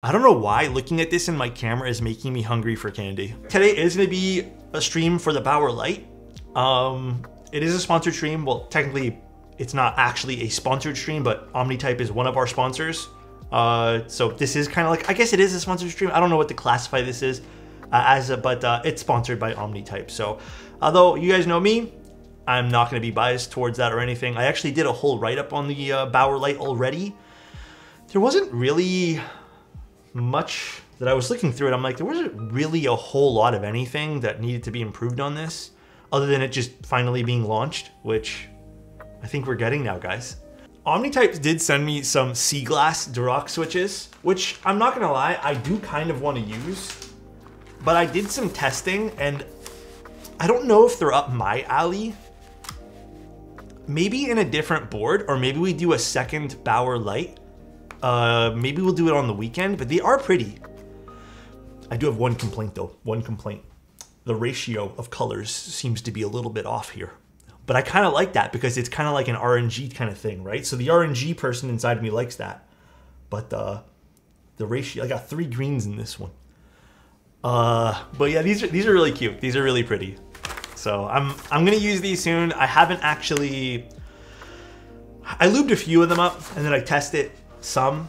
I don't know why looking at this in my camera is making me hungry for candy. Today is going to be a stream for the Bauer Lite. It is a sponsored stream. Well, technically it's not actually a sponsored stream, but Omnitype is one of our sponsors. So this is kind of like, I guess it is a sponsored stream. I don't know what to classify this is but it's sponsored by Omnitype. So although you guys know me, I'm not going to be biased towards that or anything. I actually did a whole write-up on the Bauer Lite already. There wasn't really much that I was looking through it. I'm like, there wasn't really a whole lot of anything that needed to be improved on this other than it just finally being launched, which I think we're getting now, guys. Omnitype did send me some sea glass Duroc switches, which I'm not gonna lie, I do kind of want to use, but I did some testing and I don't know if they're up my alley. Maybe in a different board, or maybe we do a second Bauer Lite. Maybe we'll do it on the weekend, but they are pretty. I do have one complaint though, one complaint. The ratio of colors seems to be a little bit off here. But I kind of like that because it's kind of like an RNG kind of thing, right? So the RNG person inside me likes that. But the ratio, I got 3 greens in this one. But yeah, these are really cute. These are really pretty. So I'm gonna use these soon. I haven't actually, I lubed a few of them up and then I tested some.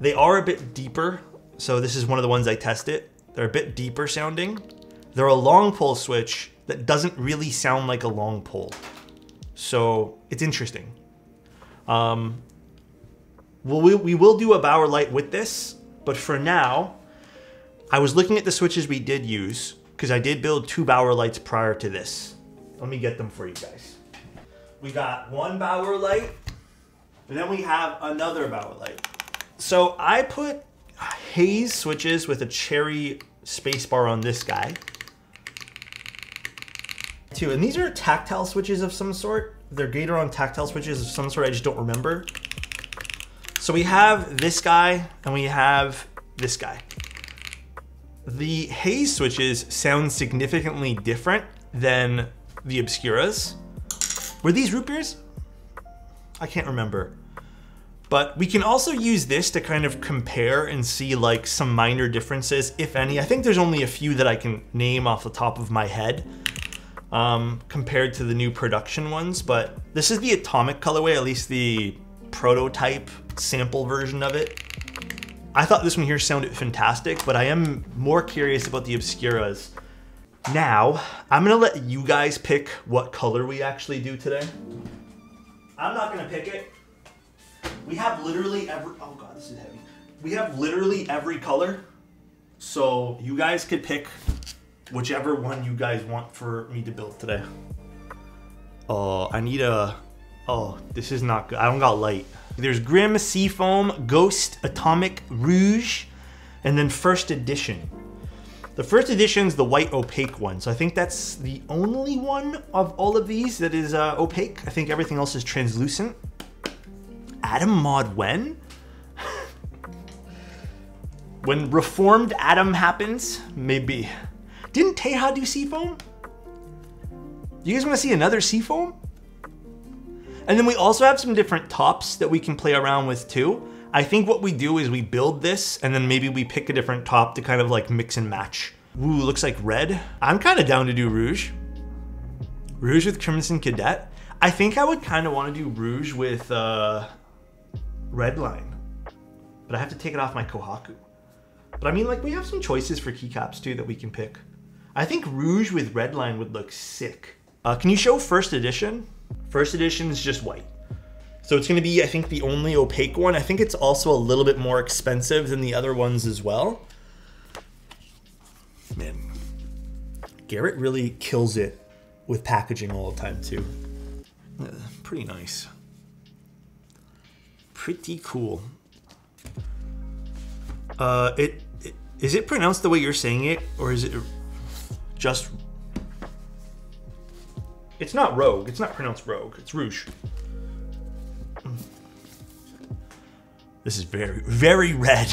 They are a bit deeper. So this is one of the ones I tested. They're a bit deeper sounding. They're a long pole switch that doesn't really sound like a long pole. So it's interesting. We will do a Bauer Lite with this, but for now, I was looking at the switches we did use because I did build 2 Bauer Lites prior to this. Let me get them for you guys. We got 1 Bauer Lite, and then we have another Bauer Lite. So I put Haze switches with a cherry spacebar on this guy. Too, and these are tactile switches of some sort. They're Gateron tactile switches of some sort, I just don't remember. So we have this guy and we have this guy. The Haze switches sound significantly different than the Obscuras. Were these root beers? I can't remember. But we can also use this to kind of compare and see like some minor differences, if any. I think there's only a few that I can name off the top of my head. Compared to the new production ones, but this is the atomic colorway, at least the prototype sample version of it. I thought this one here sounded fantastic, but I am more curious about the Obscuras. Now, I'm gonna let you guys pick what color we actually do today. I'm not gonna pick it. We have literally every, oh God, this is heavy. We have literally every color, so you guys could pick whichever one you guys want for me to build today. Oh, I need a, oh, this is not good. I don't got light. There's Grim, Seafoam, Ghost, Atomic, Rouge, and then First Edition. The First Edition's the white opaque one. So I think that's the only one of all of these that is opaque. I think everything else is translucent. Adam mod when? When reformed Adam happens, maybe. Didn't Teja do Seafoam? Do you guys want to see another Seafoam? And then we also have some different tops that we can play around with too. I think what we do is we build this and then maybe we pick a different top to kind of like mix and match. Ooh, looks like red. I'm kind of down to do Rouge. Rouge with Crimson Cadet. I think I would kind of want to do Rouge with Redline, but I have to take it off my Kohaku. But I mean, like, we have some choices for keycaps too that we can pick. I think Rouge with Redline would look sick. Can you show First Edition? First Edition is just white. So it's gonna be, I think, the only opaque one. I think it's also a little bit more expensive than the other ones as well. Man, Garrett really kills it with packaging all the time too. Pretty nice. Pretty cool. Is it pronounced the way you're saying it, or is it just? It's not Rogue. It's not pronounced Rogue. It's Rouge. This is very, very red.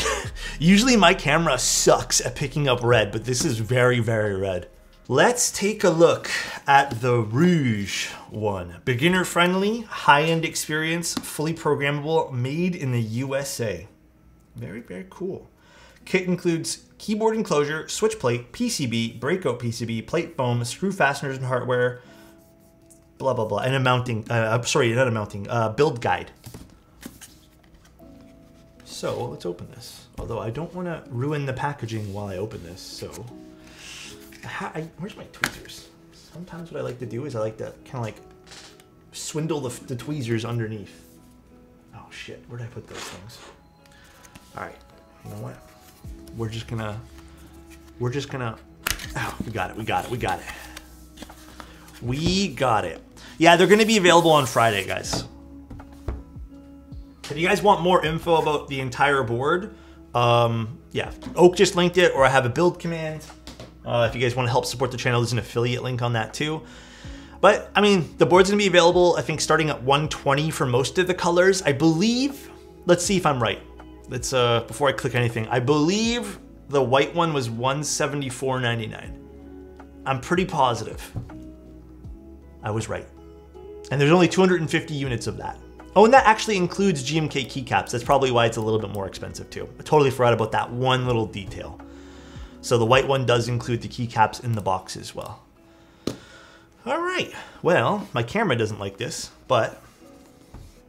Usually my camera sucks at picking up red, but this is very, very red. Let's take a look at the Rouge one. Beginner friendly, high-end experience, fully programmable, made in the USA. Very, very cool. Kit includes keyboard enclosure, switch plate, PCB, breakout PCB, plate foam, screw fasteners and hardware, blah, blah, blah, and a mounting, sorry, not a mounting, build guide. So let's open this. Although I don't want to ruin the packaging while I open this, so. Where's my tweezers? Sometimes what I like to do is I like to kind of like swindle the tweezers underneath. Oh shit, where did I put those things? All right, you know what? We're just gonna, oh, we got it. Yeah, they're gonna be available on Friday, guys. If you guys want more info about the entire board, yeah, Oak just linked it, or I have a build command. If you guys wanna help support the channel, there's an affiliate link on that too. But I mean, the board's gonna be available, I think, starting at 120 for most of the colors, I believe. Let's see if I'm right. It's before I click anything, I believe the white one was $174.99. I'm pretty positive I was right. And there's only 250 units of that. Oh, and that actually includes GMK keycaps. That's probably why it's a little bit more expensive too. I totally forgot about that one little detail. So the white one does include the keycaps in the box as well. All right, well, my camera doesn't like this, but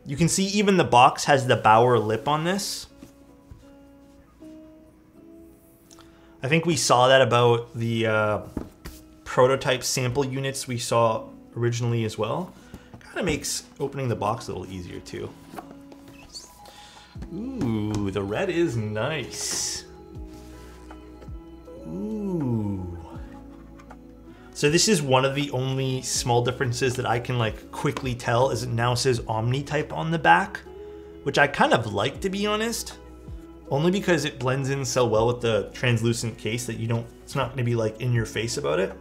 you can see even the box has the Bauer lip on this. I think we saw that about the prototype sample units we saw originally as well. Kind of makes opening the box a little easier too. Ooh, the red is nice. Ooh. So this is one of the only small differences that I can like quickly tell, is it now says Omnitype on the back, which I kind of like, to be honest, only because it blends in so well with the translucent case that you don't, it's not gonna be like in your face about it.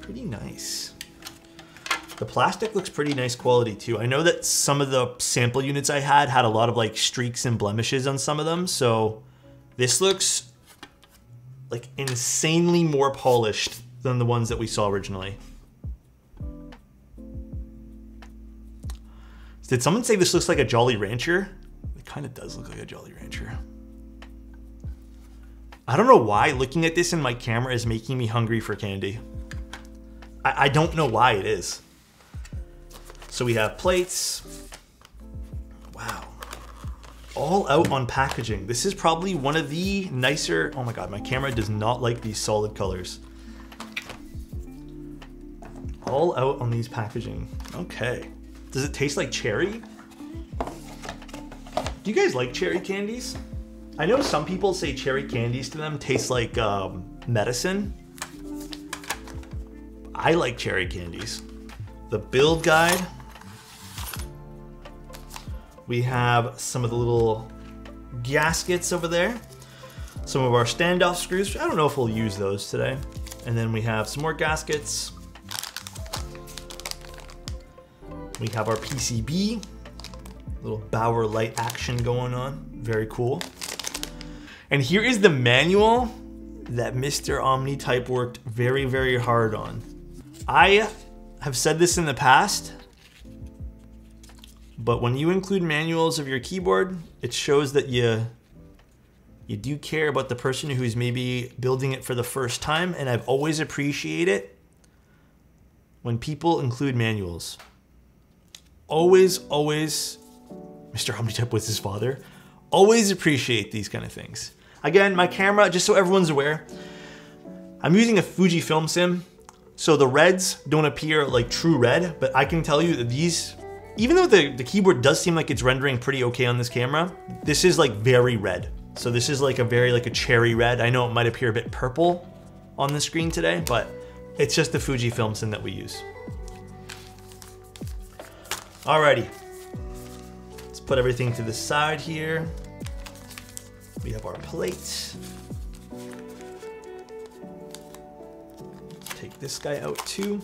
Pretty nice. The plastic looks pretty nice quality too. I know that some of the sample units I had a lot of like streaks and blemishes on some of them. So this looks like insanely more polished than the ones that we saw originally. Did someone say this looks like a Jolly Rancher? It kind of does look like a Jolly Rancher. I don't know why looking at this in my camera is making me hungry for candy. I don't know why it is. So we have plates. Wow. All out on packaging. This is probably one of the nicer, oh my God, my camera does not like these solid colors. All out on these packaging. Okay. Does it taste like cherry? Do you guys like cherry candies? I know some people say cherry candies to them taste like medicine. I like cherry candies. The build guide. We have some of the little gaskets over there. Some of our standoff screws. I don't know if we'll use those today. And then we have some more gaskets. We have our PCB. Little Bauer Lite action going on. Very cool. And here is the manual that Mr. Omnitype worked very, very hard on. I have said this in the past, but when you include manuals of your keyboard, it shows that you do care about the person who's maybe building it for the first time, and I've always appreciated it when people include manuals. Always, always, Mr. Omnitype was his father, always appreciate these kind of things. Again, my camera, just so everyone's aware, I'm using a Fujifilm sim, so the reds don't appear like true red, but I can tell you that these, even though the keyboard does seem like it's rendering pretty okay on this camera, this is like very red. So this is like a very, like a cherry red. I know it might appear a bit purple on the screen today, but it's just the Fujifilm sim that we use. Alrighty, let's put everything to the side here. We have our plate. Let's take this guy out too.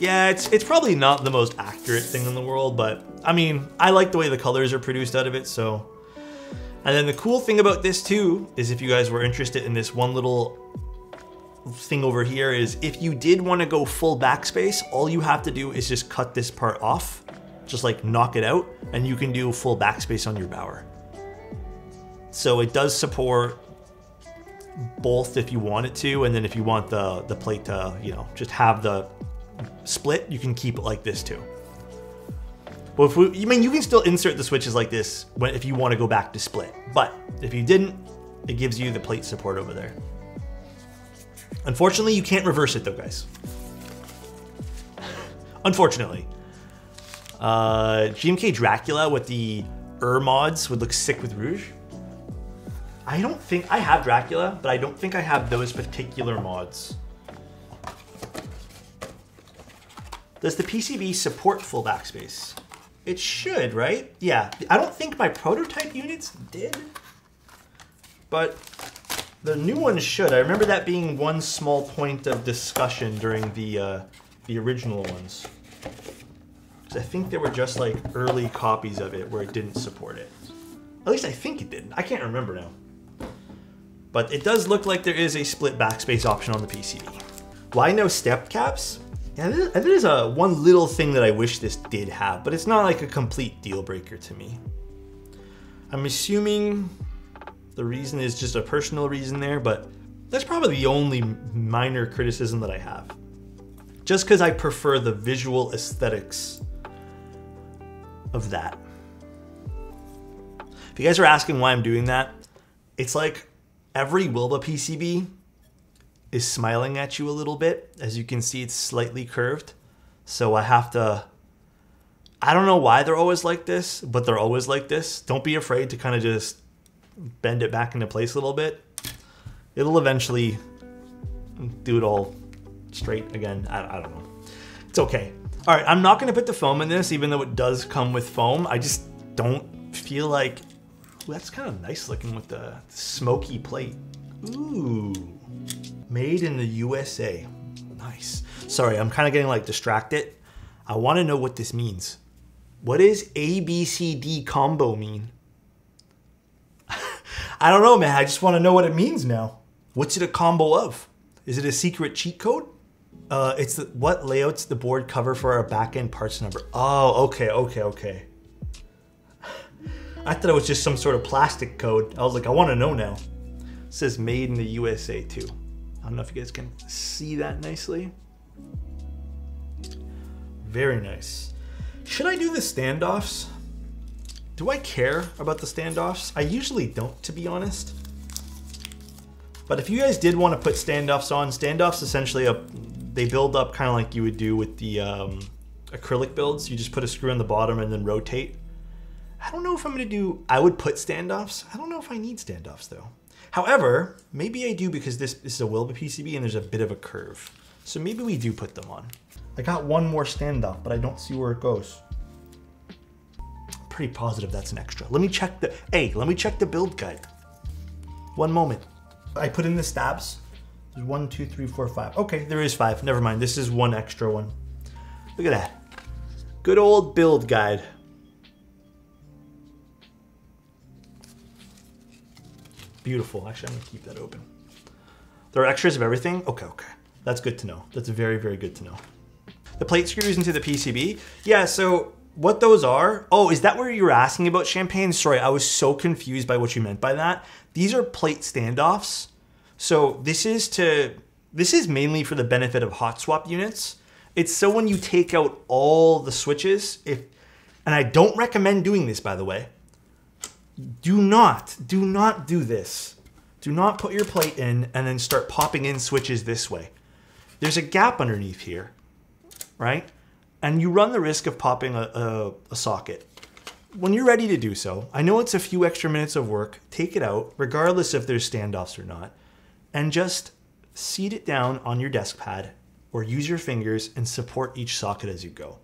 Yeah, it's probably not the most accurate thing in the world, but I mean, I like the way the colors are produced out of it, so. And then the cool thing about this too, is if you guys were interested in this one little thing over here, is if you did want to go full backspace, all you have to do is just cut this part off, just like knock it out, and you can do full backspace on your Bauer. So it does support both if you want it to, and then if you want the plate to, you know, just have the split, you can keep it like this too. But if we, I mean, you can still insert the switches like this when, if you want to go back to split, but if you didn't, it gives you the plate support over there. Unfortunately, you can't reverse it though, guys. Unfortunately. GMK Dracula with the mods would look sick with Rouge. I don't think, I have Dracula, but I don't think I have those particular mods. Does the PCB support full backspace? It should, right? Yeah, I don't think my prototype units did, but the new one should. I remember that being one small point of discussion during the original ones. I think there were just like early copies of it where it didn't support it. At least I think it didn't. I can't remember now. But it does look like there is a split backspace option on the PCB. Why no step caps? Yeah, there is a one little thing that I wish this did have, but it's not like a complete deal breaker to me. I'm assuming the reason is just a personal reason there, but that's probably the only minor criticism that I have. Just because I prefer the visual aesthetics of that. If you guys are asking why I'm doing that, it's like every Wilba PCB is smiling at you a little bit. As you can see, it's slightly curved. So I have to, I don't know why they're always like this, but they're always like this. Don't be afraid to kind of just bend it back into place a little bit. It'll eventually do it all straight again. I don't know. It's okay. All right, I'm not gonna put the foam in this, even though it does come with foam. I just don't feel like, ooh, that's kind of nice looking with the smoky plate. Ooh, made in the USA, nice. Sorry, I'm kind of getting like distracted. I wanna know what this means. What does ABCD combo mean? I don't know, man, I just wanna know what it means now. What's it a combo of? Is it a secret cheat code? It's the, what layout's the board cover for our back-end parts number? Oh, okay, okay, okay. I thought it was just some sort of plastic code. I was like, I wanna know now. It says made in the USA too. I don't know if you guys can see that nicely. Very nice. Should I do the standoffs? Do I care about the standoffs? I usually don't, to be honest. But if you guys did wanna put standoffs on, standoffs essentially a, they build up kind of like you would do with the acrylic builds. You just put a screw in the bottom and then rotate. I don't know if I'm gonna do, I would put standoffs. I don't know if I need standoffs though. However, maybe I do because this is a Wilba PCB and there's a bit of a curve. So maybe we do put them on. I got one more standoff, but I don't see where it goes. I'm pretty positive that's an extra. Let me check the, hey, let me check the build guide. One moment. I put in the stabs. One, two, three, four, five. Okay, there is five. Never mind. This is one extra one. Look at that. Good old build guide. Beautiful. Actually, I'm going to keep that open. There are extras of everything? Okay, okay. That's good to know. That's very, very good to know. The plate screws into the PCB. Yeah, so what those are... Oh, is that where you were asking about champagne? Sorry, I was so confused by what you meant by that. These are plate standoffs. So this is mainly for the benefit of hot swap units. It's so when you take out all the switches, if, and I don't recommend doing this, by the way, do not do this. Do not put your plate in and then start popping in switches this way. There's a gap underneath here, right? And you run the risk of popping a socket. When you're ready to do so, I know it's a few extra minutes of work, take it out, regardless if there's standoffs or not, and just seat it down on your desk pad or use your fingers and support each socket as you go.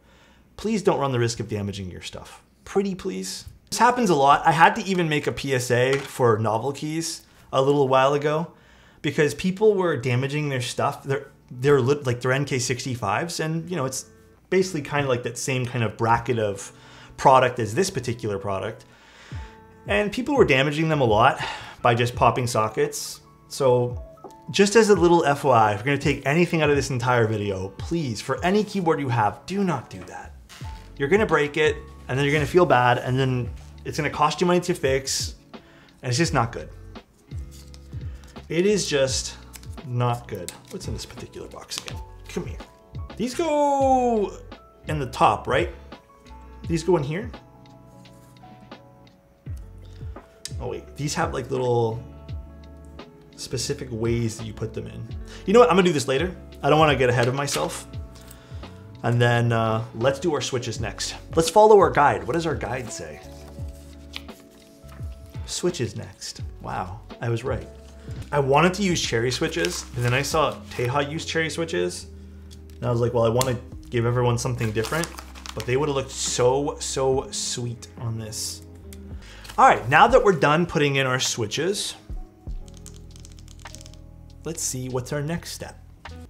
Please don't run the risk of damaging your stuff. Pretty please. This happens a lot. I had to even make a PSA for novel keys a little while ago because people were damaging their stuff. They're like their NK65s, and you know, it's basically kind of like that same kind of bracket of product as this particular product. And people were damaging them a lot by just popping sockets. So just as a little FYI, if you're gonna take anything out of this entire video, please, for any keyboard you have, do not do that. You're gonna break it, and then you're gonna feel bad, and then it's gonna cost you money to fix, And it's just not good. It is just not good. What's in this particular box again? Come here. These go in the top, right? These go in here. Oh wait, these have like little specific ways that you put them in. You know what, I'm gonna do this later. I don't wanna get ahead of myself. And then let's do our switches next. Let's follow our guide. What does our guide say? Switches next. Wow, I was right. I wanted to use cherry switches, and then I saw Teha use cherry switches. And I was like, well, I wanna give everyone something different, but they would've looked so, so sweet on this. All right, now that we're done putting in our switches, let's see what's our next step.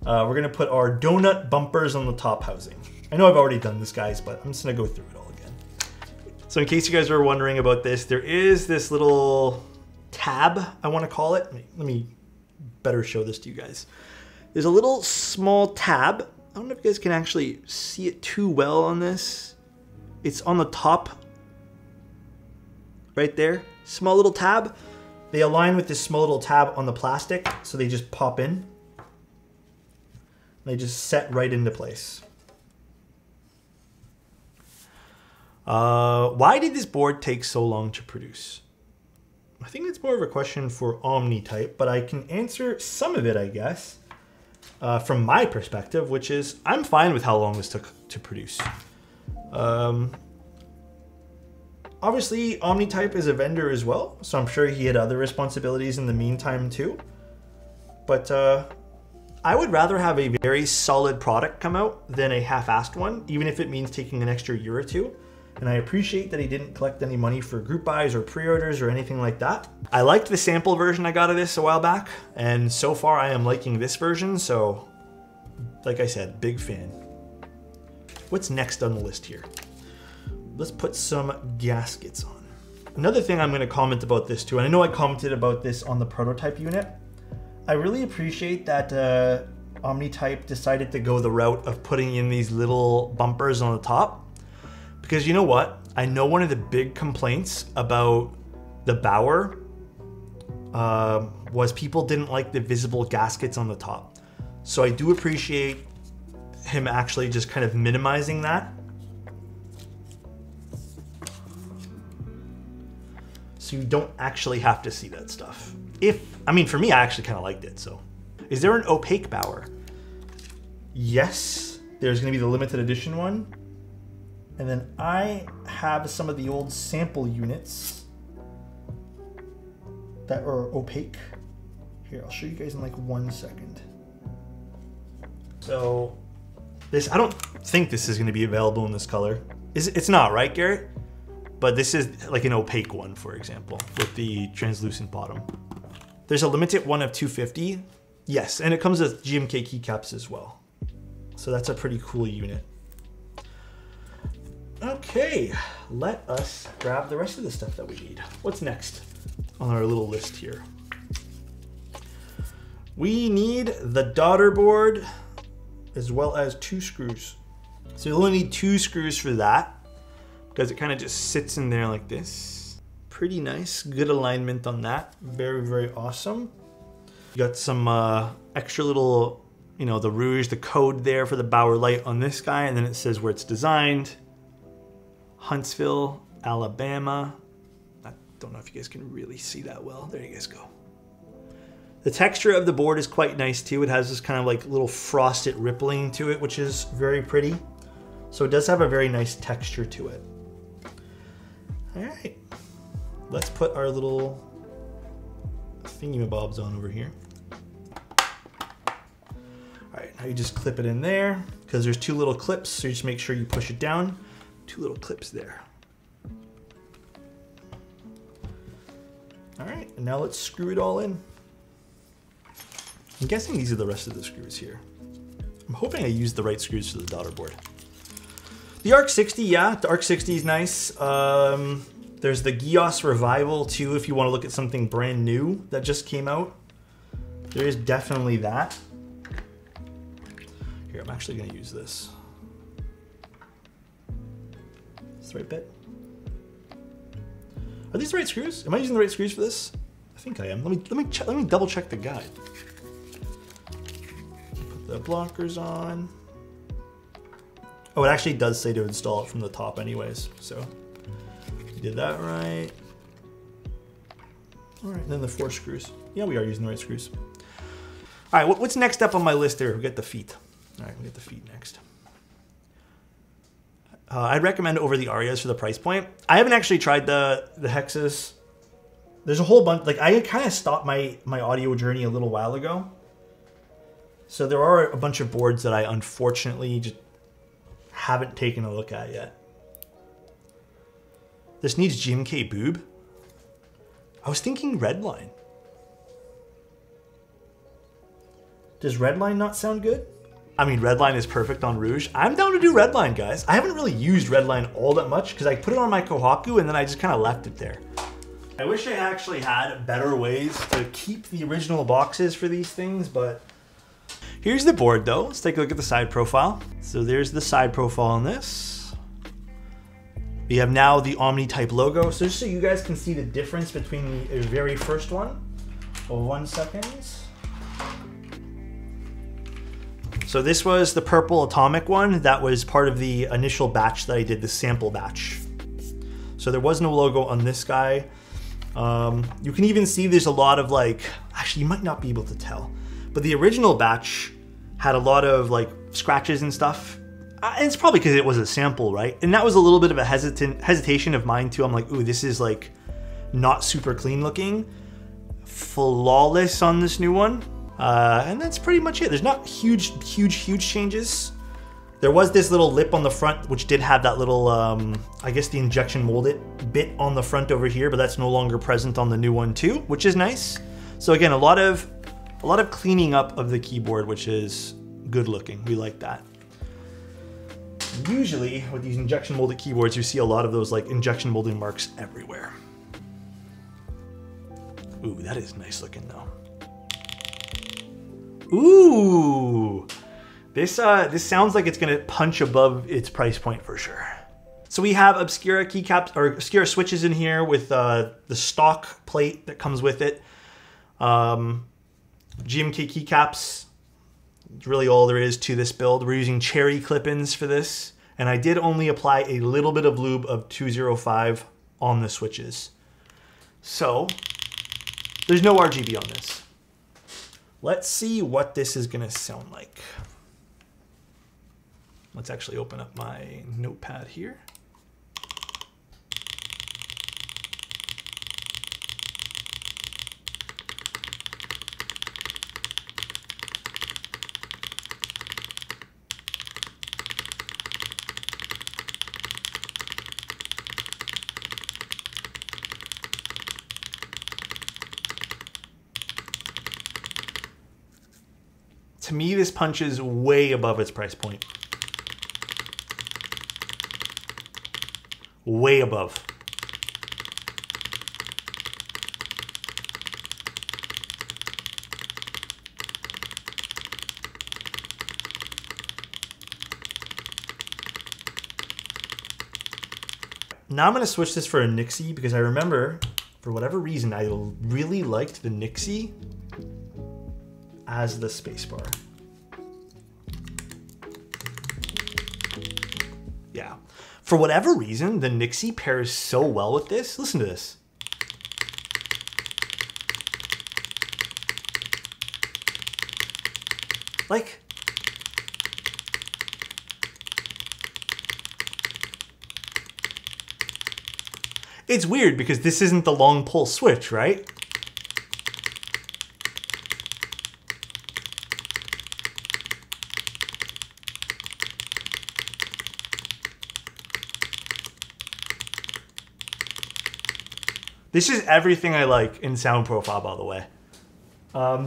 We're gonna put our donut bumpers on the top housing. I know I've already done this, guys, but I'm just gonna go through it all again. So in case you guys were wondering about this, there is this little tab, I wanna call it. Let me better show this to you guys. There's a little small tab. I don't know if you guys can actually see it too well on this. It's on the top right there, small little tab. They align with this small little tab on the plastic, so they just pop in. They just set right into place. Why did this board take so long to produce? I think it's more of a question for Omnitype, but I can answer some of it, I guess, from my perspective, which is I'm fine with how long this took to produce. Obviously, Omnitype is a vendor as well, so I'm sure he had other responsibilities in the meantime too. But I would rather have a very solid product come out than a half-assed one, even if it means taking an extra year or two. And I appreciate that he didn't collect any money for group buys or pre-orders or anything like that. I liked the sample version I got of this a while back, and so far I am liking this version, so like I said, big fan. What's next on the list here? Let's put some gaskets on. Another thing I'm gonna comment about this too, and I know I commented about this on the prototype unit, I really appreciate that Omnitype decided to go the route of putting in these little bumpers on the top, because you know what? I know one of the big complaints about the Bauer was people didn't like the visible gaskets on the top. So I do appreciate him actually just kind of minimizing that. So you don't actually have to see that stuff. I mean, for me, I actually kind of liked it, so. Is there an opaque Bauer? Yes, there's gonna be the limited edition one. And then I have some of the old sample units that are opaque. Here, I'll show you guys in like 1 second. So this, I don't think this is gonna be available in this color. It's not, right, Garrett? But this is like an opaque one, for example, with the translucent bottom. There's a limited one of 250. Yes, and it comes with GMK keycaps as well. So that's a pretty cool unit. Okay, let us grab the rest of the stuff that we need. What's next on our little list here? We need the daughter board as well as 2 screws. So you'll only need 2 screws for that, because it kind of just sits in there like this. Pretty nice, good alignment on that. Very, very awesome. You got some extra little, you know, the rouge, the code there for the Bauer Lite on this guy, and then it says where it's designed. Huntsville, Alabama. I don't know if you guys can really see that well. There you guys go. The texture of the board is quite nice too. It has this kind of like little frosted rippling to it, which is very pretty. So it does have a very nice texture to it. All right, let's put our little thingamabobs on over here. All right, now you just clip it in there because there's 2 little clips, so you just make sure you push it down. 2 little clips there. All right, and now let's screw it all in. I'm guessing these are the rest of the screws here. I'm hoping I used the right screws for the daughter board. The ARC-60, yeah, the ARC-60 is nice. There's the Gios Revival too, if you want to look at something brand new that just came out. There is definitely that. Here, I'm actually gonna use this. It's the right bit. Are these the right screws? Am I using the right screws for this? I think I am. Let me double check the guide. Put the blockers on. Oh, it actually does say to install it from the top anyways. So we did that right. All right, and then the 4 screws. Yeah, we are using the right screws. All right, what's next up on my list there? We get the feet. All right, we get the feet next. I'd recommend over the Arias for the price point. I haven't actually tried the Hexes. There's a whole bunch, like I kind of stopped my audio journey a little while ago. So there are a bunch of boards that I unfortunately just haven't taken a look at yet. This needs GMK boob. I was thinking Redline. Does Redline not sound good? I mean, Redline is perfect on Rouge. I'm down to do Redline, guys. I haven't really used Redline all that much because I put it on my Kohaku and then I just kind of left it there. I wish I actually had better ways to keep the original boxes for these things, but... Here's the board though. Let's take a look at the side profile. So there's the side profile on this. We have now the Omnitype logo. So just so you guys can see the difference between the very first one. Oh, 1 second. So this was the purple atomic one that was part of the initial batch that I did, the sample batch. So there was no logo on this guy. You can even see there's a lot of like, actually you might not be able to tell, but the original batch had a lot of like scratches and stuff. It's probably because it was a sample, right? And that was a little bit of a hesitation of mine too. I'm like, ooh, this is like not super clean looking. Flawless on this new one. And that's pretty much it. There's not huge changes. There was this little lip on the front, which did have that little, I guess the injection molded bit on the front over here, but that's no longer present on the new one too, which is nice. So again, a lot of cleaning up of the keyboard, which is good looking. We like that. Usually with these injection molded keyboards, you see a lot of those like injection molding marks everywhere. Ooh, that is nice looking though. Ooh, this sounds like it's gonna punch above its price point for sure. So we have Obscura keycaps or Obscura switches in here with the stock plate that comes with it. GMK keycaps, really all there is to this build. We're using cherry clip-ins for this. And I did only apply a little bit of lube of 205 on the switches. So there's no RGB on this. Let's see what this is gonna sound like. Let's actually open up my notepad here. To me, this punches way above its price point. Way above. Now I'm gonna switch this for a Nixie because I remember, for whatever reason, I really liked the Nixie as the spacebar. Yeah. For whatever reason, the Nixie pairs so well with this. Listen to this. Like, it's weird because this isn't the long pull switch, right? This is everything I like in sound profile, by the way.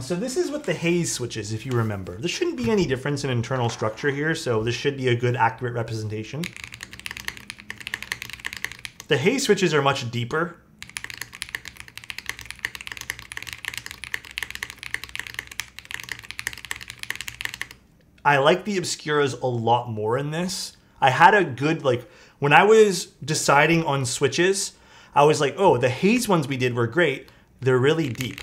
So this is what the Haze switches, if you remember. There shouldn't be any difference in internal structure here, so this should be a good accurate representation. The Haze switches are much deeper. I like the Obscuras a lot more in this. I had a good, like, when I was deciding on switches, I was like, oh, the Haze ones we did were great. They're really deep.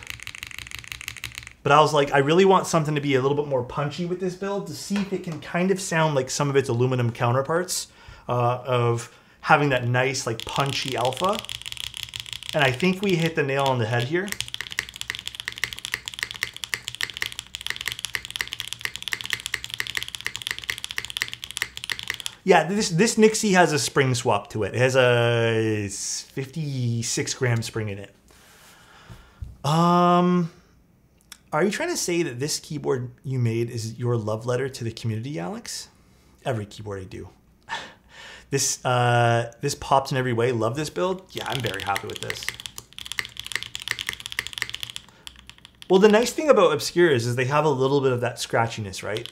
But I was like, I really want something to be a little bit more punchy with this build to see if it can kind of sound like some of its aluminum counterparts of having that nice, like, punchy alpha. And I think we hit the nail on the head here. Yeah, this Nixie has a spring swap to it. It has a 56-gram spring in it. Are you trying to say that this keyboard you made is your love letter to the community, Alex? Every keyboard I do. This pops in every way. Love this build. Yeah, I'm very happy with this. Well, the nice thing about Obscuras is they have a little bit of that scratchiness, right?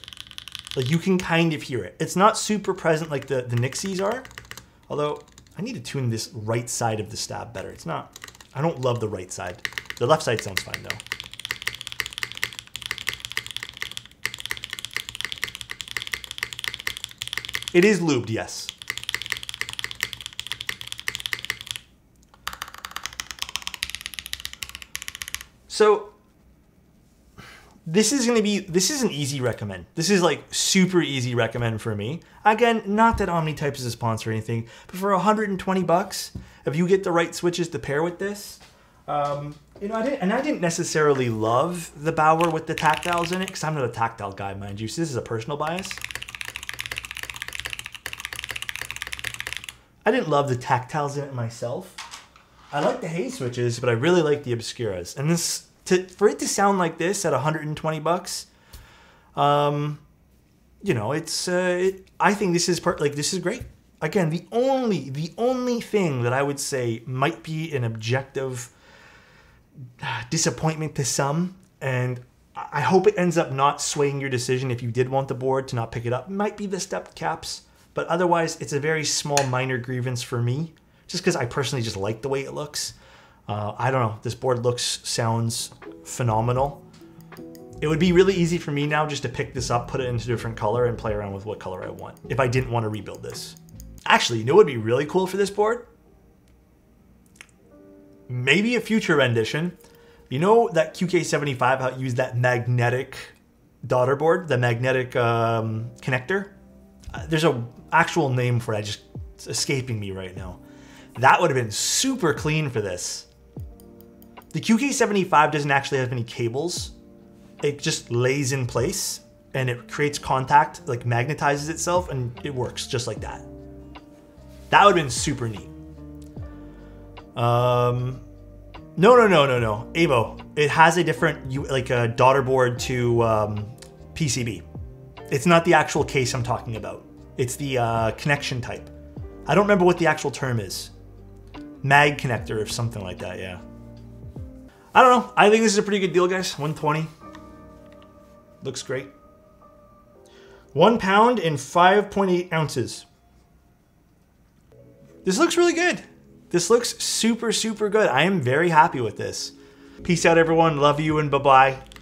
Like, you can kind of hear it. It's not super present like the Nixies are. Although, I need to tune this right side of the stab better. It's not, I don't love the right side. The left side sounds fine though. It is lubed, yes. So this is gonna be, this is an easy recommend. This is like super easy recommend for me. Again, not that Omnitype is a sponsor or anything, but for 120 bucks, if you get the right switches to pair with this, you know, I didn't necessarily love the Bauer with the tactiles in it, because I'm not a tactile guy, mind you, so this is a personal bias. I didn't love the tactiles in it myself. I like the Haze switches, but I really like the Obscuras. And this, for it to sound like this at 120 bucks, you know, it's, I think this is this is great. Again, the only thing that I would say might be an objective disappointment to some, and I hope it ends up not swaying your decision if you did want the board to not pick it up, might be the stepped caps. But otherwise, it's a very small minor grievance for me, just because I personally just like the way it looks. I don't know, this board looks, sounds phenomenal. It would be really easy for me now just to pick this up, put it into a different color, and play around with what color I want, if I didn't want to rebuild this. Actually, you know what would be really cool for this board? Maybe a future rendition. You know that QK75, how it used that magnetic daughter board, the magnetic connector? There's an actual name for it, it's escaping me right now. That would have been super clean for this. The QK75 doesn't actually have any cables. It just lays in place and it creates contact, like magnetizes itself, and it works just like that. That would have been super neat. No. Avo, it has a different, like a daughter board to PCB. It's not the actual case I'm talking about. It's the connection type. I don't remember what the actual term is. Mag connector or something like that, yeah. I don't know. I think this is a pretty good deal, guys. 120. Looks great. 1 pound and 5.8 ounces. This looks really good. This looks super, super good. I am very happy with this. Peace out, everyone. Love you and bye-bye.